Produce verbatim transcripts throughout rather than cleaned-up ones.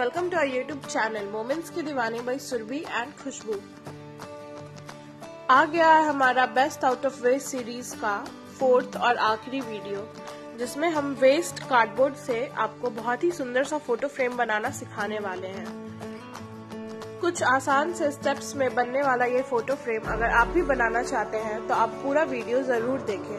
Welcome to our YouTube channel moments के दीवाने bye Surabhi and खुशबू। आ गया है हमारा best out of waste series का फोर्थ और आखिरी वीडियो, जिसमें हम वेस्ट कार्डबोर्ड से आपको बहुत ही सुंदर सा फोटो फ्रेम बनाना सिखाने वाले हैं। कुछ आसान से स्टेप्स में बनने वाला ये फोटो फ्रेम अगर आप भी बनाना चाहते हैं तो आप पूरा वीडियो जरूर देखें।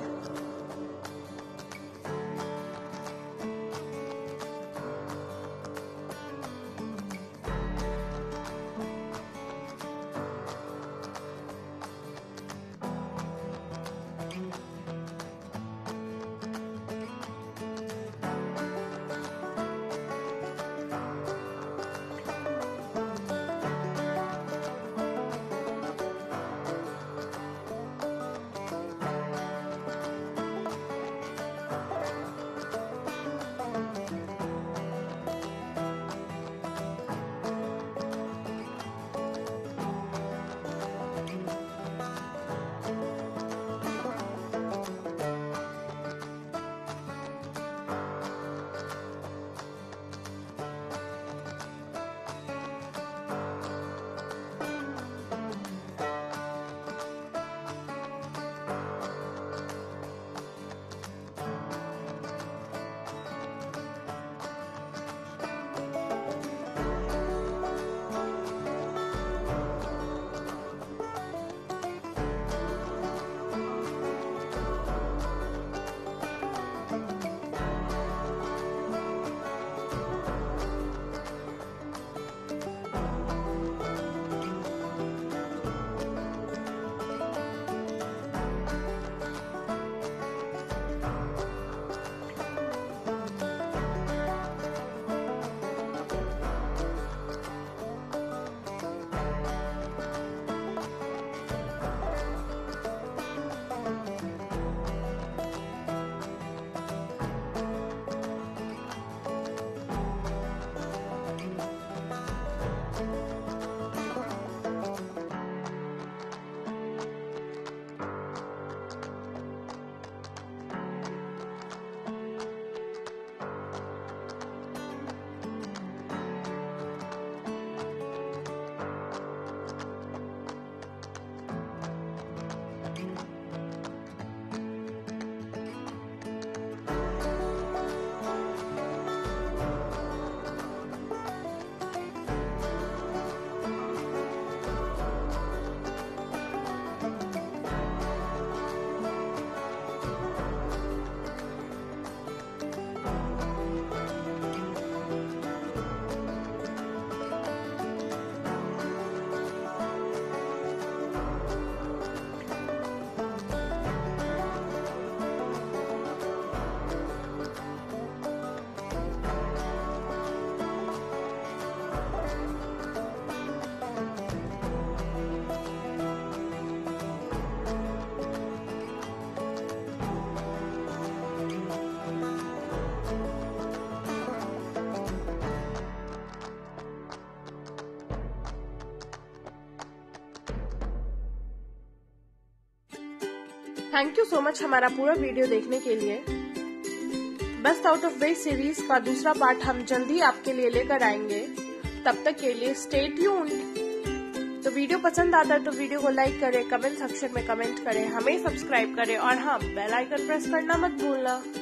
थैंक यू सो मच हमारा पूरा वीडियो देखने के लिए। Best out of waste series का दूसरा पार्ट हम जल्दी आपके लिए लेकर आएंगे। तब तक के लिए स्टे ट्यून्ड। तो वीडियो पसंद आता है तो वीडियो को लाइक करें, कमेंट सेक्शन में कमेंट करें, हमें सब्सक्राइब करें और हाँ, बेल आइकन प्रेस करना मत भूलना।